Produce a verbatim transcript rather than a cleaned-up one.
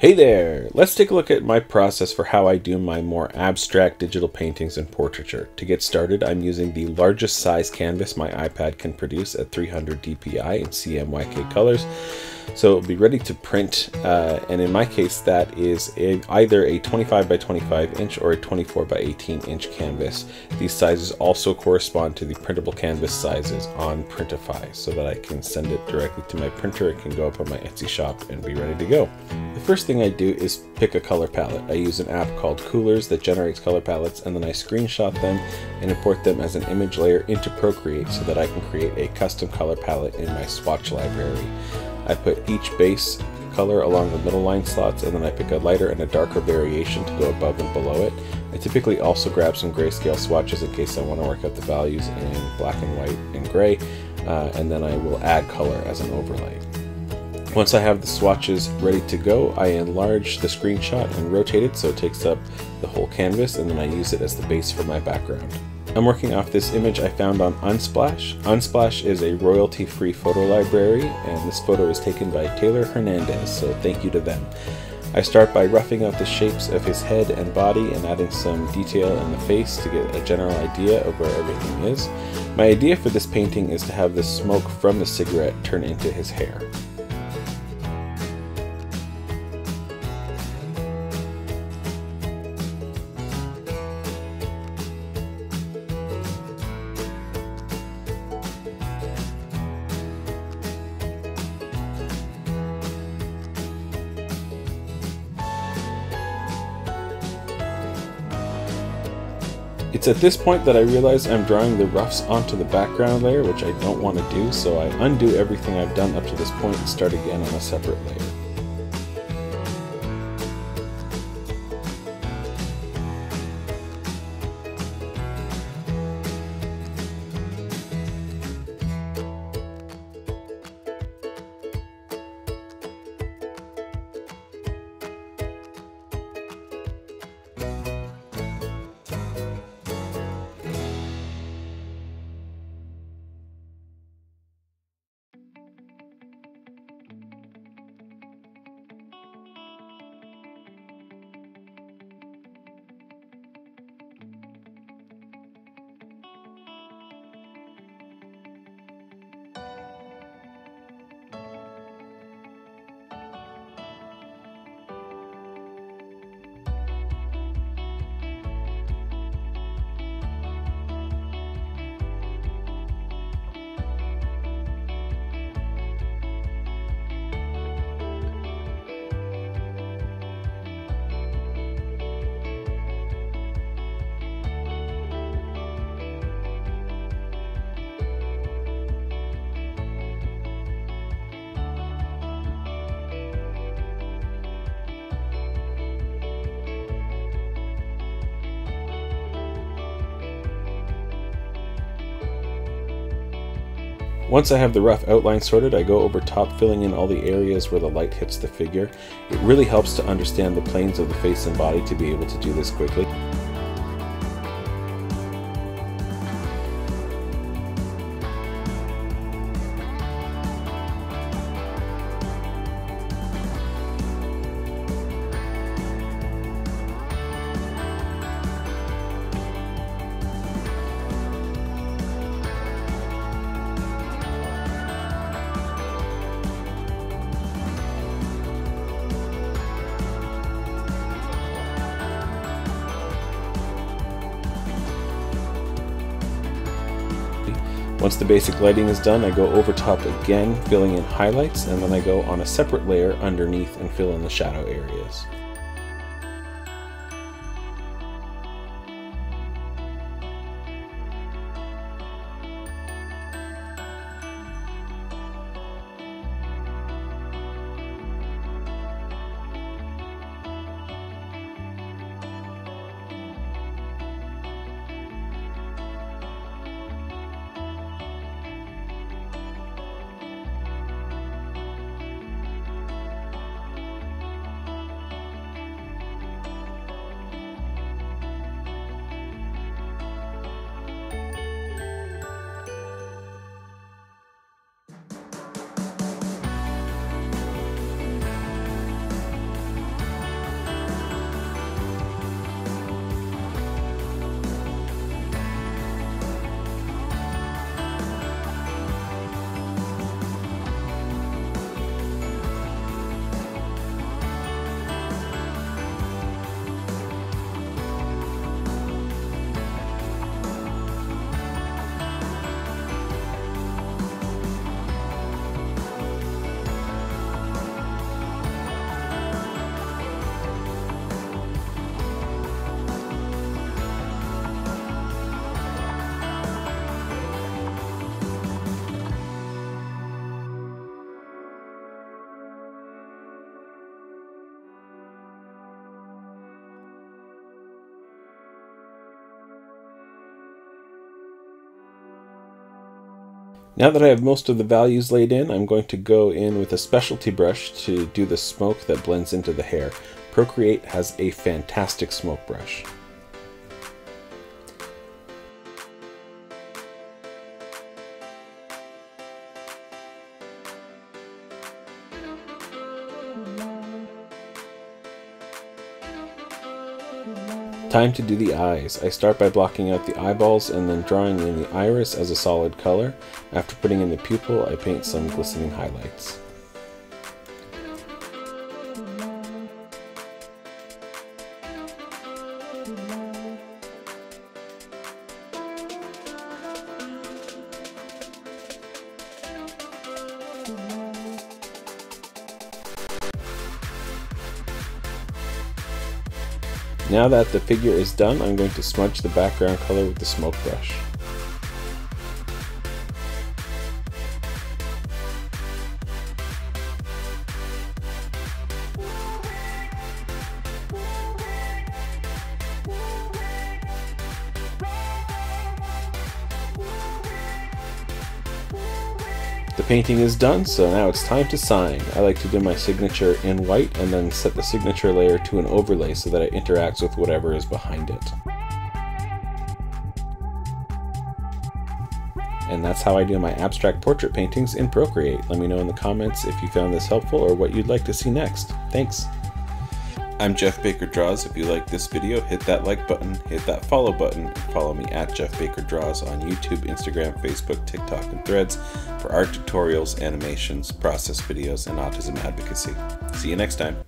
Hey there! Let's take a look at my process for how I do my more abstract digital paintings and portraiture. To get started, I'm using the largest size canvas my iPad can produce at three hundred D P I and C M Y K colors, so it'll be ready to print, uh, and in my case that is a, either a twenty-five by twenty-five inch or a twenty-four by eighteen inch canvas. These sizes also correspond to the printable canvas sizes on Printify, so that I can send it directly to my printer. It can go up on my Etsy shop and be ready to go. The first thing I do is pick a color palette. I use an app called Coolers that generates color palettes, and then I screenshot them and import them as an image layer into Procreate so that I can create a custom color palette in my swatch library. I put each base color along the middle line slots, and then I pick a lighter and a darker variation to go above and below it. I typically also grab some grayscale swatches in case I want to work out the values in black and white and gray, uh, and then I will add color as an overlay. Once I have the swatches ready to go, I enlarge the screenshot and rotate it so it takes up the whole canvas, and then I use it as the base for my background. I'm working off this image I found on Unsplash. Unsplash is a royalty-free photo library, and this photo is taken by Taylor Hernandez, so thank you to them. I start by roughing out the shapes of his head and body and adding some detail in the face to get a general idea of where everything is. My idea for this painting is to have the smoke from the cigarette turn into his hair. It's at this point that I realize I'm drawing the roughs onto the background layer, which I don't want to do, so I undo everything I've done up to this point and start again on a separate layer. Once I have the rough outline sorted, I go over top, filling in all the areas where the light hits the figure. It really helps to understand the planes of the face and body to be able to do this quickly. Once the basic lighting is done, I go over top again, filling in highlights, and then I go on a separate layer underneath and fill in the shadow areas. Now that I have most of the values laid in, I'm going to go in with a specialty brush to do the smoke that blends into the hair. Procreate has a fantastic smoke brush. Time to do the eyes. I start by blocking out the eyeballs and then drawing in the iris as a solid color. After putting in the pupil, I paint some glistening highlights. Now that the figure is done, I'm going to smudge the background color with the smoke brush. The painting is done, so now it's time to sign. I like to do my signature in white and then set the signature layer to an overlay so that it interacts with whatever is behind it. And that's how I do my abstract portrait paintings in Procreate. Let me know in the comments if you found this helpful or what you'd like to see next. Thanks! I'm Jeff Baker Draws. If you like this video, hit that like button, hit that follow button, and follow me at Jeff Baker Draws on YouTube, Instagram, Facebook, TikTok, and Threads for art tutorials, animations, process videos, and autism advocacy. See you next time.